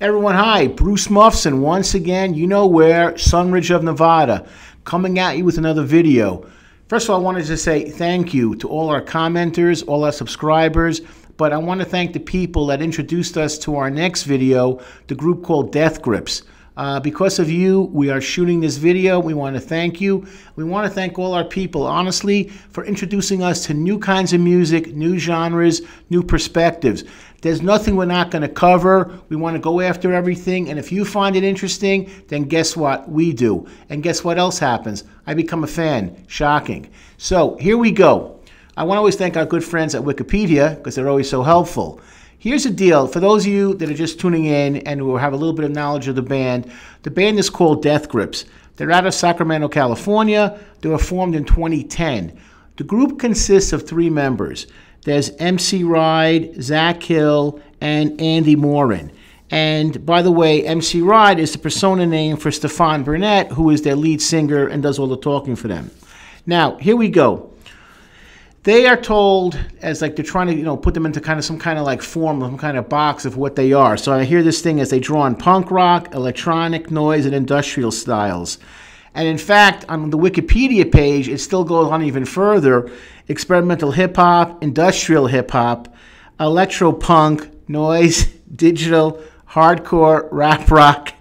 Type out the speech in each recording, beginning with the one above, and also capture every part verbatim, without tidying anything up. Everyone, hi, Bruce Mufson, once again, you know where, Sunridge of Nevada, coming at you with another video. First of all, I wanted to say thank you to all our commenters, all our subscribers, but I want to thank the people that introduced us to our next video, the group called Death Grips. Uh, because of you, we are shooting this video. We want to thank you. We want to thank all our people, honestly, for introducing us to new kinds of music, new genres, new perspectives. There's nothing we're not going to cover. We want to go after everything. And if you find it interesting, then guess what? We do. And guess what else happens? I become a fan. Shocking. So here we go. I want to always thank our good friends at Wikipedia because they're always so helpful. Here's the deal. For those of you that are just tuning in and who have a little bit of knowledge of the band, the band is called Death Grips. They're out of Sacramento, California. They were formed in twenty ten. The group consists of three members. There's M C Ride, Zach Hill, and Andy Morin. And by the way, M C Ride is the persona name for Stefan Burnett, who is their lead singer and does all the talking for them. Now, here we go. They are told as like they're trying to, you know, put them into kind of some kind of like form, some kind of box of what they are. So I hear this thing as they draw on punk rock, electronic noise, and industrial styles. And in fact, on the Wikipedia page, it still goes on even further. Experimental hip-hop, industrial hip-hop, electro-punk, noise, digital, hardcore, rap rock,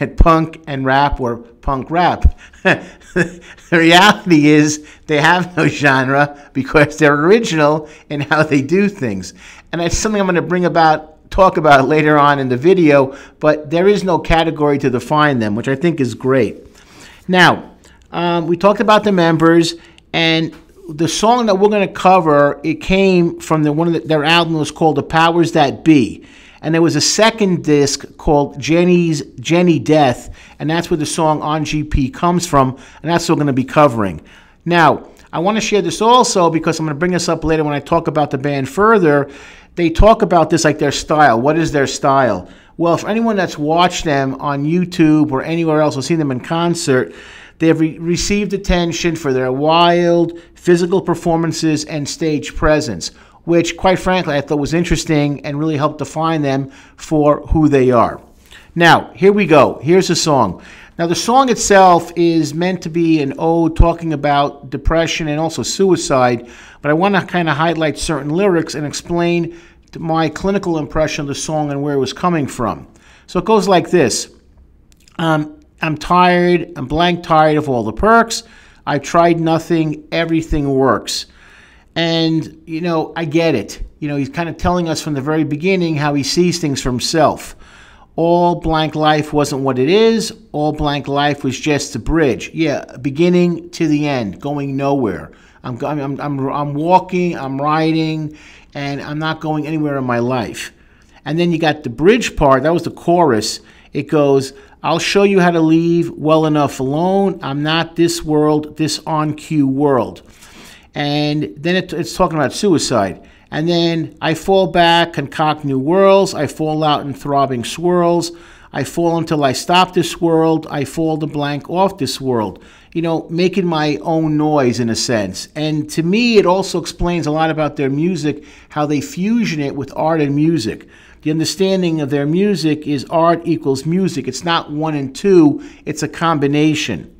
and punk and rap or punk rap. The reality is they have no genre because they're original in how they do things. And that's something I'm going to bring about, talk about later on in the video, but there is no category to define them, which I think is great. Now, um, we talked about the members, and the song that we're going to cover, it came from the, one of the, their album was called The Powers That Be. And there was a second disc called Jenny's Jenny Death, and that's where the song On G P comes from, and that's what we're going to be covering. Now, I want to share this also because I'm going to bring this up later when I talk about the band further. They talk about this like their style. What is their style? Well, for anyone that's watched them on YouTube or anywhere else or seen them in concert, they've re received attention for their wild physical performances and stage presence, which, quite frankly, I thought was interesting and really helped define them for who they are. Now, here we go. Here's the song. Now, the song itself is meant to be an ode talking about depression and also suicide, but I want to kind of highlight certain lyrics and explain my clinical impression of the song and where it was coming from. So it goes like this. Um, I'm tired. I'm blank tired of all the perks. I tried nothing. Everything works. And, you know, I get it. You know, he's kind of telling us from the very beginning how he sees things for himself. All blank life wasn't what it is. All blank life was just the bridge. Yeah, beginning to the end, going nowhere. I'm, I'm, I'm, I'm walking, I'm riding, and I'm not going anywhere in my life. And then you got the bridge part. That was the chorus. It goes, I'll show you how to leave well enough alone. I'm not this world, this on-cue world. And then it, it's talking about suicide. And then I fall back, concoct new worlds. I fall out in throbbing swirls. I fall until I stop this world. I fall the blank off this world. You know, making my own noise in a sense. And to me, it also explains a lot about their music, how they fusion it with art and music. The understanding of their music is art equals music. It's not one and two. It's a combination.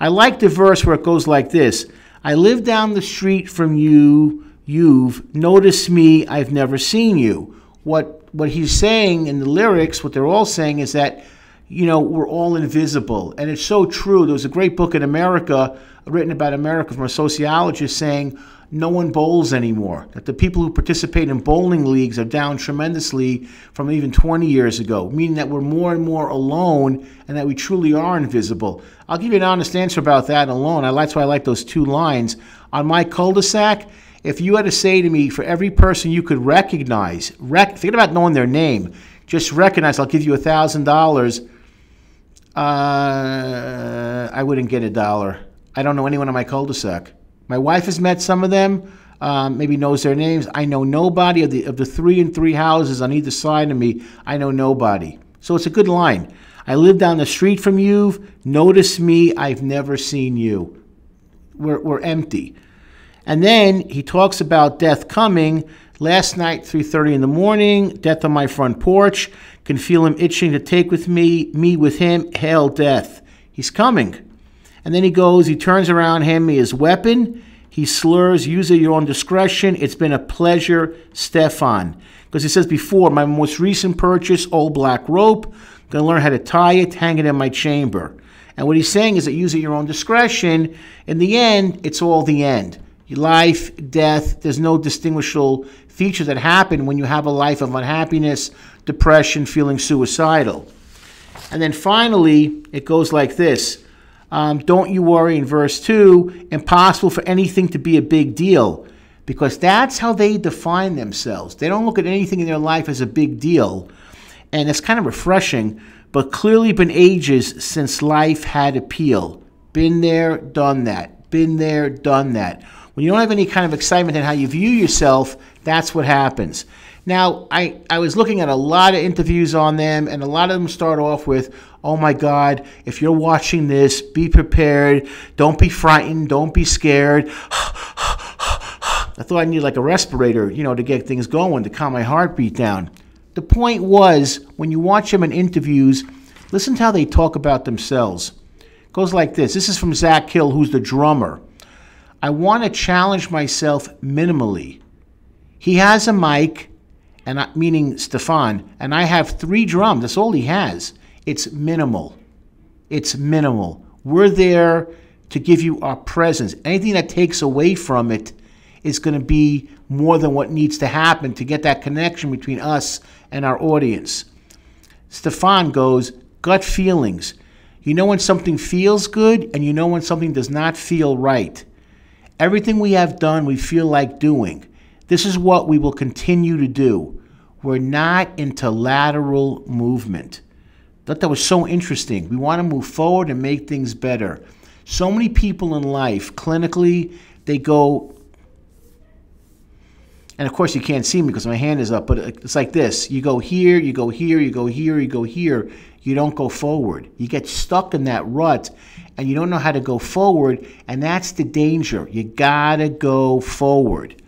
I like the verse where it goes like this. I live down the street from you, you've noticed me, I've never seen you. What, what he's saying in the lyrics, what they're all saying is that, you know, we're all invisible. And it's so true. There was a great book in America, written about America from a sociologist saying, no one bowls anymore. That the people who participate in bowling leagues are down tremendously from even twenty years ago, meaning that we're more and more alone and that we truly are invisible. I'll give you an honest answer about that alone. I, that's why I like those two lines. On my cul-de-sac, if you had to say to me, for every person you could recognize, rec forget about knowing their name, just recognize, I'll give you a thousand dollars, uh, I wouldn't get a dollar. I don't know anyone on my cul-de-sac. My wife has met some of them, um, maybe knows their names. I know nobody of the, of the three and three houses on either side of me. I know nobody. So it's a good line. I live down the street from you. Notice me. I've never seen you. We're, we're empty. And then he talks about death coming. Last night, three thirty in the morning, death on my front porch. Can feel him itching to take with me, me with him. Hail death. He's coming. And then he goes, he turns around, hand me his weapon. He slurs, use at your own discretion. It's been a pleasure, Stefan. Because he says before, my most recent purchase, old black rope. Gonna learn how to tie it, hang it in my chamber. And what he's saying is that use at your own discretion. In the end, it's all the end. Your life, death, there's no distinguishable features that happen when you have a life of unhappiness, depression, feeling suicidal. And then finally, it goes like this. Um, don't you worry, in verse two, impossible for anything to be a big deal, because that's how they define themselves. They don't look at anything in their life as a big deal, and it's kind of refreshing, but clearly been ages since life had appeal. Been there, done that. Been there, done that. When you don't have any kind of excitement in how you view yourself, that's what happens. Now, I, I was looking at a lot of interviews on them, and a lot of them start off with, oh my God, if you're watching this, be prepared. Don't be frightened. Don't be scared. I thought I needed like a respirator, you know, to get things going, to calm my heartbeat down. The point was, when you watch them in interviews, listen to how they talk about themselves. It goes like this. This is from Zach Hill, who's the drummer. I want to challenge myself minimally. He has a mic. And I, meaning Stefan, and I have three drums. That's all he has. It's minimal. It's minimal. We're there to give you our presence. Anything that takes away from it is going to be more than what needs to happen to get that connection between us and our audience. Stefan goes, gut feelings. You know when something feels good, and you know when something does not feel right. Everything we have done, we feel like doing. This is what we will continue to do. We're not into lateral movement. I thought that was so interesting. We want to move forward and make things better. So many people in life, clinically, they go, and of course you can't see me because my hand is up, but it's like this. You go here, you go here, you go here, you go here. You don't go forward. You get stuck in that rut, and you don't know how to go forward, and that's the danger. You gotta go forward.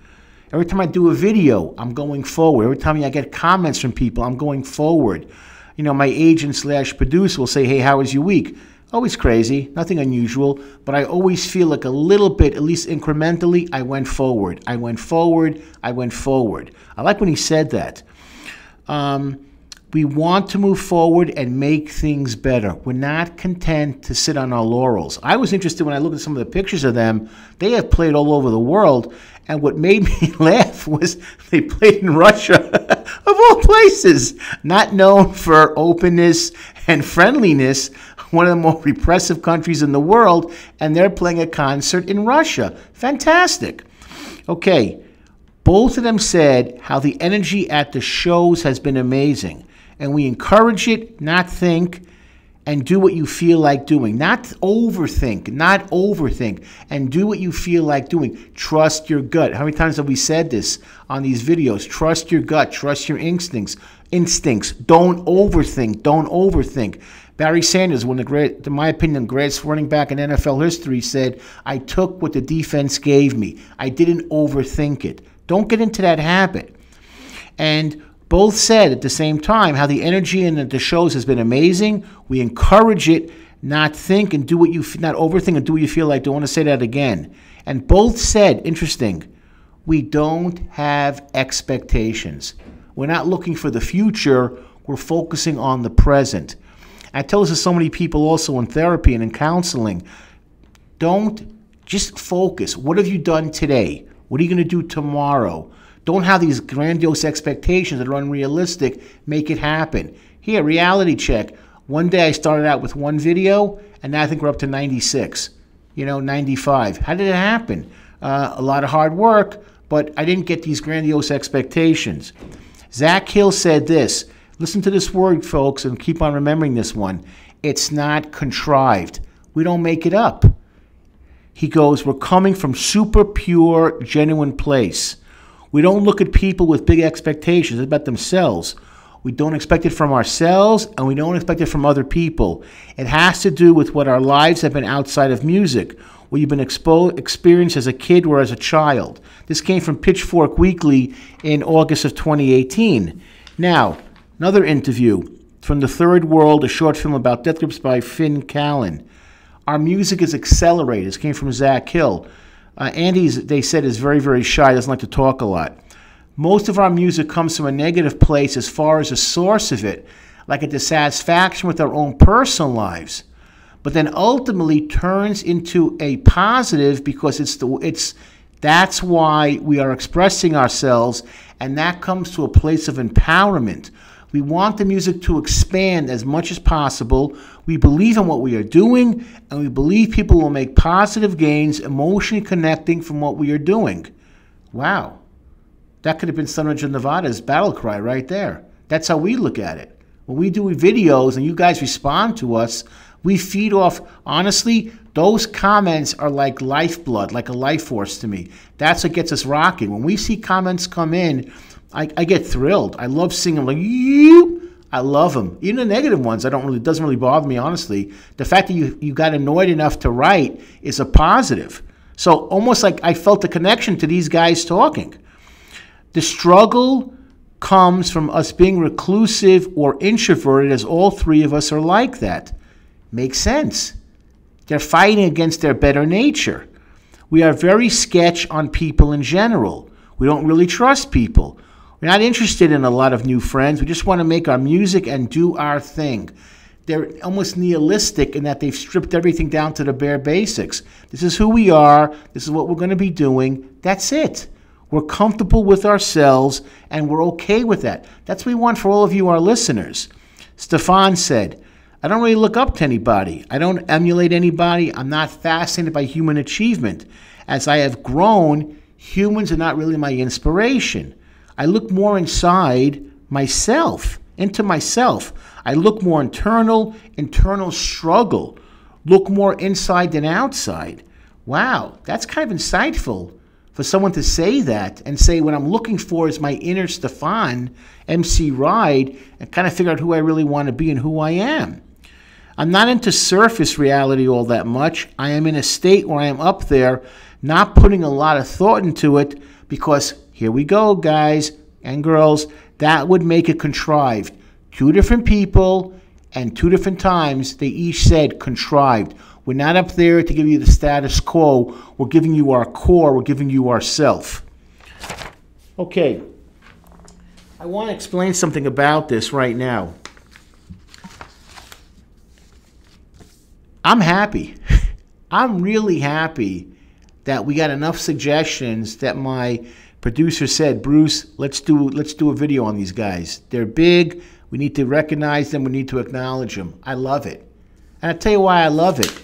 Every time I do a video, I'm going forward. Every time I get comments from people, I'm going forward. You know, my agent slash producer will say, hey, how was your week? Always crazy, nothing unusual, but I always feel like a little bit, at least incrementally, I went forward. I went forward. I went forward. I like when he said that. Um, we want to move forward and make things better. We're not content to sit on our laurels. I was interested when I looked at some of the pictures of them. They have played all over the world. And what made me laugh was they played in Russia, of all places, not known for openness and friendliness, one of the more repressive countries in the world, and they're playing a concert in Russia. Fantastic. Okay, both of them said how the energy at the shows has been amazing, and we encourage it, not think, and do what you feel like doing. Not overthink, not overthink, and do what you feel like doing. Trust your gut. How many times have we said this on these videos? Trust your gut, trust your instincts. Instincts. Don't overthink, don't overthink. Barry Sanders, one of the great, in my opinion, greatest running back in N F L history, said, I took what the defense gave me. I didn't overthink it. Don't get into that habit. And both said at the same time how the energy in the shows has been amazing. We encourage it, not think and do what you, not overthink and do what you feel like. Don't want to say that again. And both said, interesting, we don't have expectations. We're not looking for the future. We're focusing on the present. I tell this to so many people also in therapy and in counseling. Don't just focus. What have you done today? What are you going to do tomorrow? Don't have these grandiose expectations that are unrealistic. Make it happen. Here, reality check. One day I started out with one video, and now I think we're up to ninety-six, you know, ninety-five. How did it happen? Uh, a lot of hard work, but I didn't get these grandiose expectations. Zach Hill said this. Listen to this word, folks, and keep on remembering this one. It's not contrived. We don't make it up. He goes, we're coming from super pure, genuine place. We don't look at people with big expectations. It's about themselves. We don't expect it from ourselves, and we don't expect it from other people. It has to do with what our lives have been outside of music, what you've been expo experienced as a kid or as a child. This came from Pitchfork Weekly in August of twenty eighteen. Now, Another interview from The Third World, a short film about Death Grips by Finn Callan. Our music is accelerated. This came from Zach Hill. Uh, Andy's, they said, is very, very shy, doesn't like to talk a lot. Most of our music comes from a negative place as far as the source of it, like a dissatisfaction with our own personal lives, but then ultimately turns into a positive because it's the, it's, that's why we are expressing ourselves, and that comes to a place of empowerment. We want the music to expand as much as possible. We believe in what we are doing, and we believe people will make positive gains, emotionally connecting from what we are doing. Wow. That could have been Sunridge of Nevada's battle cry right there. That's how we look at it. When we do videos and you guys respond to us, we feed off, honestly, those comments are like lifeblood, like a life force to me. That's what gets us rocking. When we see comments come in, I, I get thrilled. I love seeing them. Like, you, I love them. Even the negative ones, I don't really, doesn't really bother me, honestly. The fact that you, you got annoyed enough to write is a positive. So almost like I felt the connection to these guys talking. The struggle comes from us being reclusive or introverted, as all three of us are like that. Makes sense. They're fighting against their better nature. We are very sketch on people in general. We don't really trust people. We're not interested in a lot of new friends. We just want to make our music and do our thing. They're almost nihilistic in that they've stripped everything down to the bare basics. This is who we are. This is what we're going to be doing. That's it. We're comfortable with ourselves, and we're okay with that. That's what we want for all of you, our listeners. Stefan said, I don't really look up to anybody. I don't emulate anybody. I'm not fascinated by human achievement. As I have grown, humans are not really my inspiration. I look more inside myself, into myself. I look more internal, internal struggle. Look more inside than outside. Wow, that's kind of insightful for someone to say that and say what I'm looking for is my inner Stefan, M C Ride, and kind of figure out who I really want to be and who I am. I'm not into surface reality all that much. I am in a state where I am up there, not putting a lot of thought into it, because here we go, guys and girls, that would make it contrived. Two different people and two different times, they each said contrived. We're not up there to give you the status quo. We're giving you our core. We're giving you ourself. Okay. I want to explain something about this right now. I'm happy. I'm really happy that we got enough suggestions that my producer said, Bruce, let's do, let's do a video on these guys. They're big. We need to recognize them. We need to acknowledge them. I love it. And I'll tell you why I love it.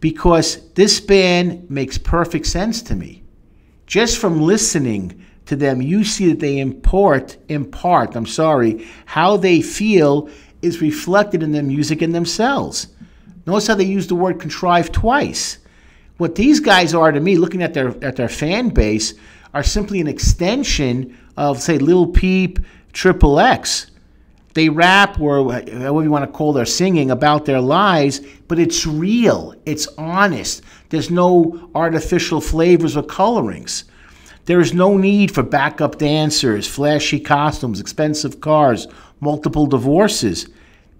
Because this band makes perfect sense to me. Just from listening to them, you see that they import, impart, I'm sorry, how they feel is reflected in their music and themselves. Notice how they use the word contrived twice. What these guys are to me, looking at their at their fan base, are simply an extension of, say, Lil Peep, Triple X. They rap, or whatever you want to call their singing, about their lives, but it's real. It's honest. There's no artificial flavors or colorings. There is no need for backup dancers, flashy costumes, expensive cars, multiple divorces.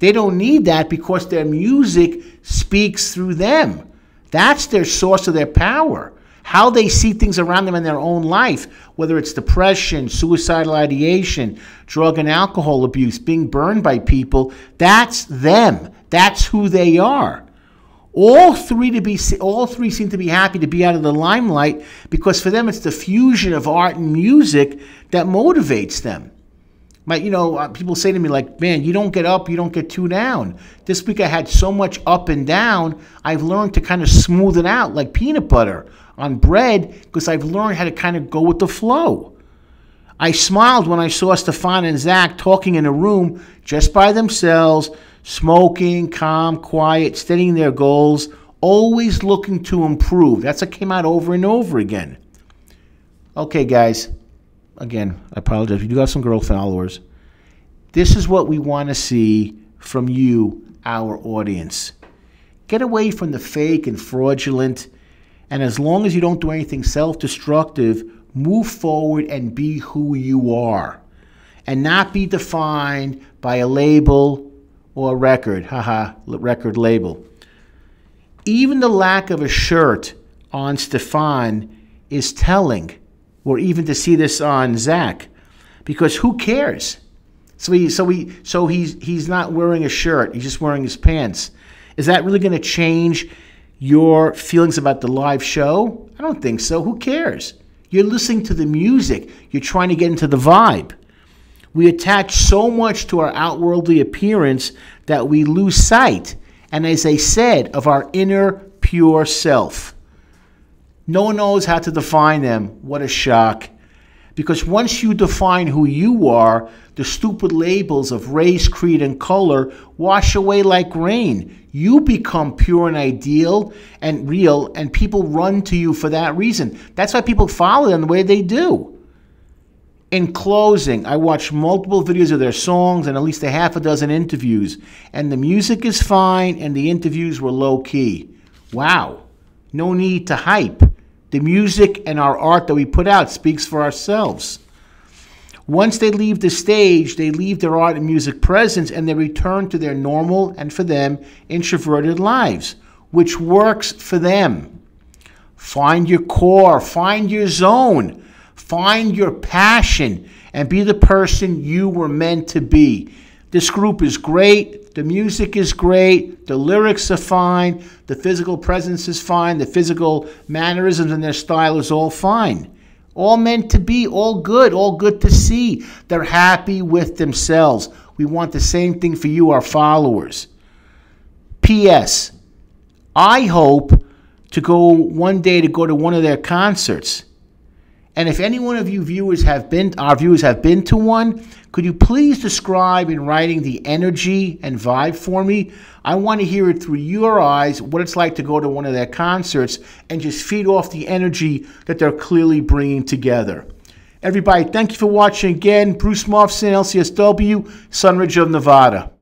They don't need that because their music speaks through them. That's their source of their power. How they see things around them in their own life, whether it's depression, suicidal ideation, drug and alcohol abuse, being burned by people, that's them. That's who they are. All three, to be, all three seem to be happy to be out of the limelight because for them it's the fusion of art and music that motivates them. My, you know, people say to me like, man, you don't get up, you don't get too down. This week I had so much up and down, I've learned to kind of smooth it out like peanut butter on bread because I've learned how to kind of go with the flow. I smiled when I saw Stefan and Zach talking in a room just by themselves, smoking, calm, quiet, studying their goals, always looking to improve. That's what came out over and over again. Okay, guys. Again, I apologize. We do have some girl followers. This is what we want to see from you, our audience. Get away from the fake and fraudulent, and as long as you don't do anything self-destructive, move forward and be who you are. and not be defined by a label or a record, haha, record label. Even the lack of a shirt on Stefan is telling, or even to see this on Zach, because who cares? So he, so he, so he's he's not wearing a shirt. He's just wearing his pants. Is that really going to change your feelings about the live show? I don't think so. Who cares? You're listening to the music. You're trying to get into the vibe. We attach so much to our outwardly appearance that we lose sight, and as I said, of our inner pure self. No one knows how to define them. What a shock. Because once you define who you are, the stupid labels of race, creed, and color wash away like rain. You become pure and ideal and real, and people run to you for that reason. That's why people follow them the way they do. In closing, I watched multiple videos of their songs and at least a half a dozen interviews, and the music is fine and the interviews were low-key. Wow. No need to hype. The music and our art that we put out speaks for ourselves. Once they leave the stage, they leave their art and music presence and they return to their normal and, for them, introverted lives, which works for them. Find your core, find your zone, find your passion, and be the person you were meant to be. This group is great. The music is great. The lyrics are fine. The physical presence is fine. The physical mannerisms and their style is all fine. All meant to be. All good. All good to see. They're happy with themselves. We want the same thing for you, our followers. P S I hope to go one day to go to one of their concerts. And if any one of you viewers have been, our viewers have been to one, could you please describe in writing the energy and vibe for me? I want to hear it through your eyes, what it's like to go to one of their concerts and just feed off the energy that they're clearly bringing together. Everybody, thank you for watching again. Bruce Mufson, L C S W, Sunridge of Nevada.